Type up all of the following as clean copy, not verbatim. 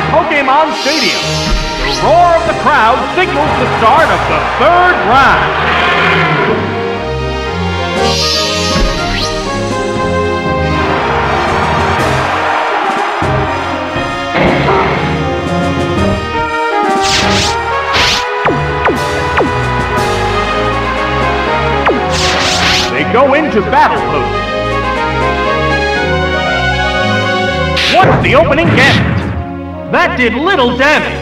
in Pokemon Stadium. The roar of the crowd signals the start of the third round. Go into battle pose. What's the opening gamut? That did little damage.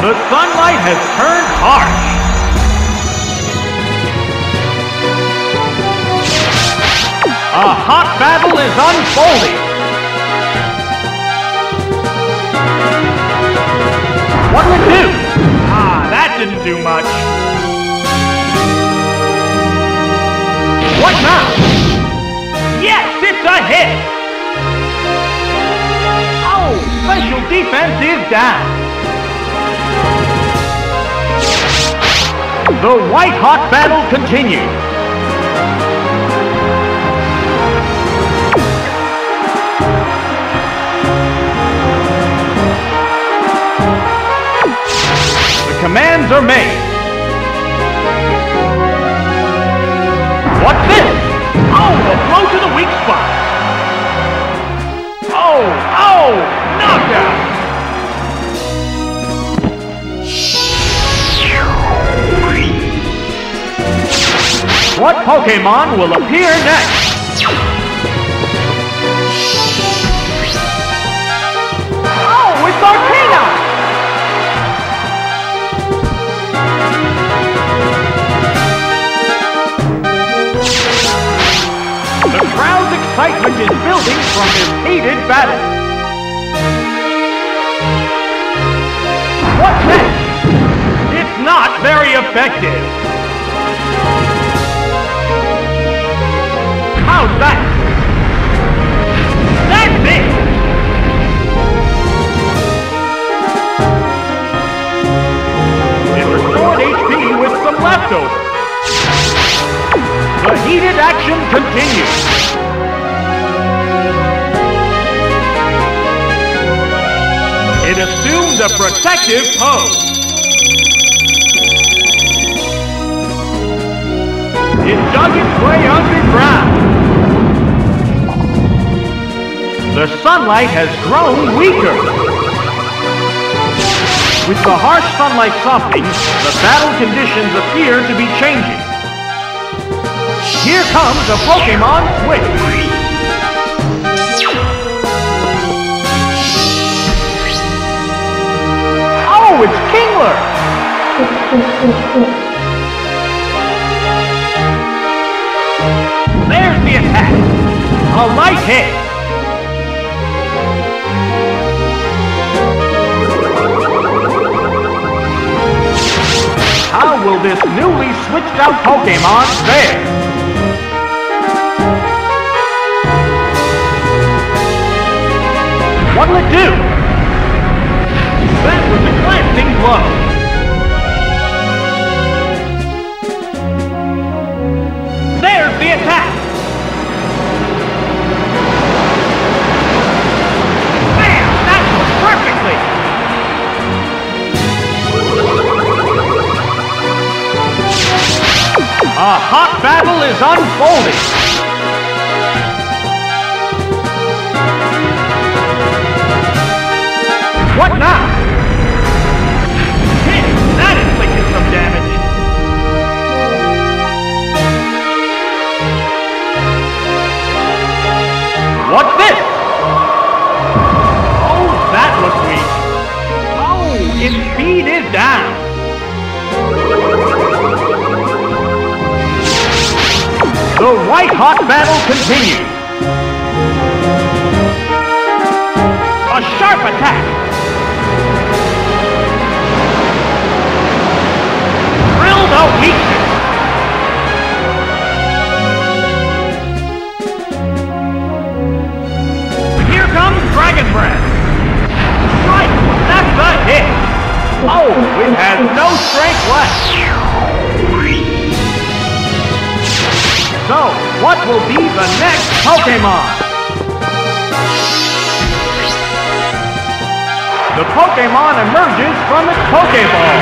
The sunlight has turned harsh. A hot battle is unfolding. What will it do? Didn't do much. What now? Yes, it's a hit! Oh, special defense is down. The white-hot battle continues. Commands are made. What's this? Oh, a blow to the weak spot. Oh, oh, knockout. What Pokemon will appear next? Oh, it's Arcana! Excitement is building from this heated battle. What's next? It's not very effective. How's that? That's it! It restored HP with some leftovers. The heated action continues. It assumed a protective pose. It dug its way underground. The sunlight has grown weaker. With the harsh sunlight softening, the battle conditions appear to be changing. Here comes a Pokemon switch. Oh, it's Kingler! There's the attack! A light hit! How will this newly switched out Pokémon fare? What'll it do? That was a glancing blow. There's the attack. Man, that worked perfectly. A hot battle is unfolding. What now? Damage. What's this? Oh, that looks weak. Oh, its speed is down. The white-hot battle continues. A sharp attack. No weakness! Here comes Dragon Breath! Right! That's the hit! Oh, it has no strength left! So, what will be the next Pokemon? The Pokemon emerges from its Pokeball.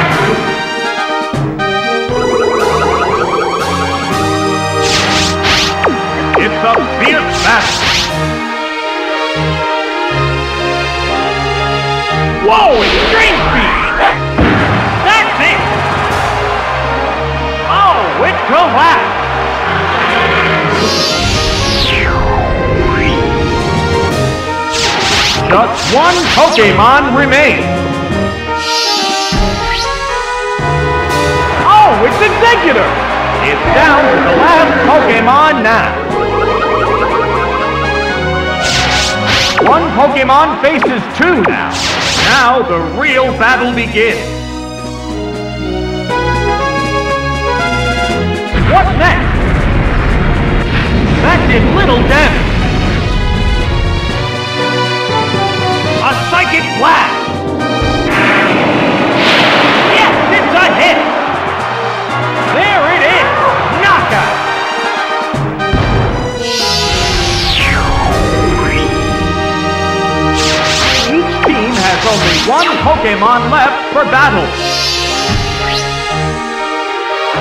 It's a fierce battle. Whoa, extreme speed! That's it! Oh, it collapsed! Just one Pokemon remains. Oh, it's Exeggutor! It's down to the last Pokemon now. One Pokemon faces two now. Now the real battle begins. What next? That did little damage. A psychic blast! Yes, it's a hit! There it is! Knockout! Each team has only one Pokemon left for battle.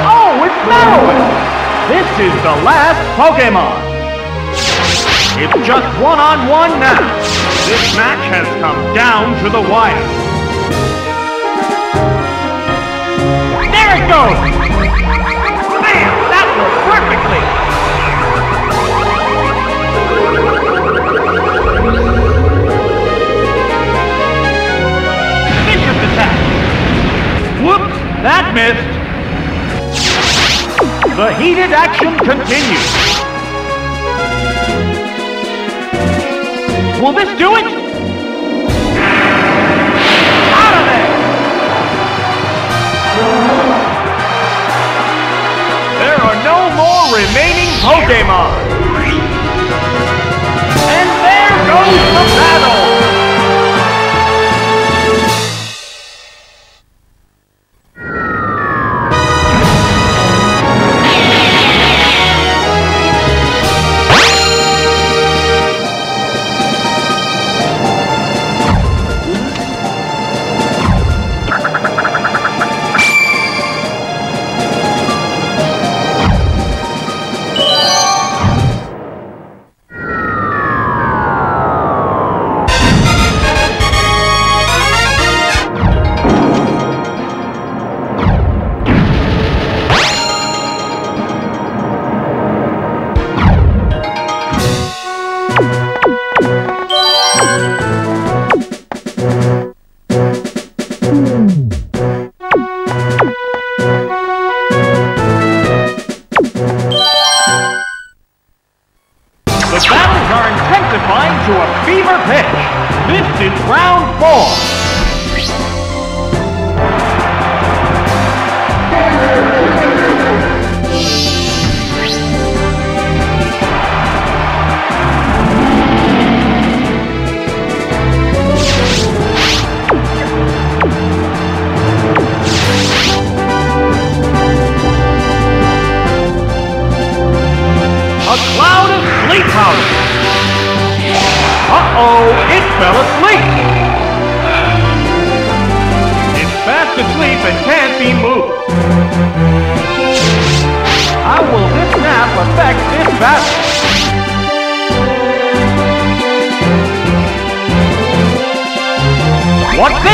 Oh, it's Nala! This is the last Pokemon. It's just one-on-one now. This match has come down to the wire. There it goes! Man, that worked perfectly! Vicious attack! Whoops, that missed! The heated action continues. Will this do it? Out of there! There are no more remaining Pokémon. And there goes the battle! What?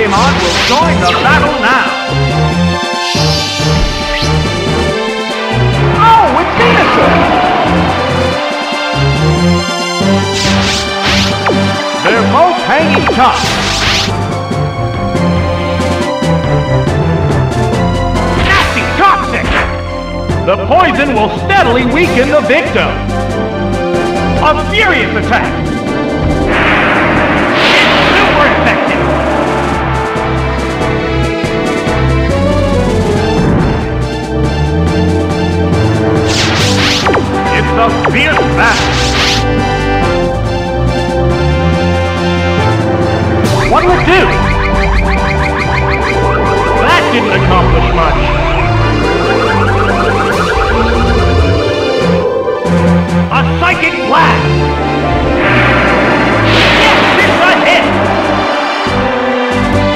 Pokemon will join the battle now! Oh, it's Venusaur! They're both hanging tough! The poison will steadily weaken the victim. A furious attack. It's super effective. It's a fierce battle. What will it do? That didn't accomplish much. A psychic blast! Yes, it's a hit!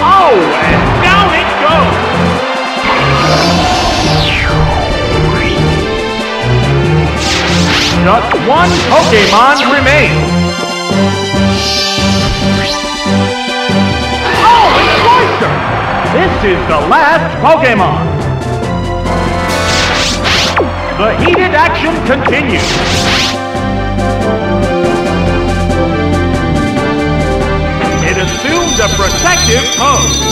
Oh, and down it goes! Just one Pokemon remains! Oh, it's Cloyster! This is the last Pokemon! The heated action continues! It assumes a protective pose.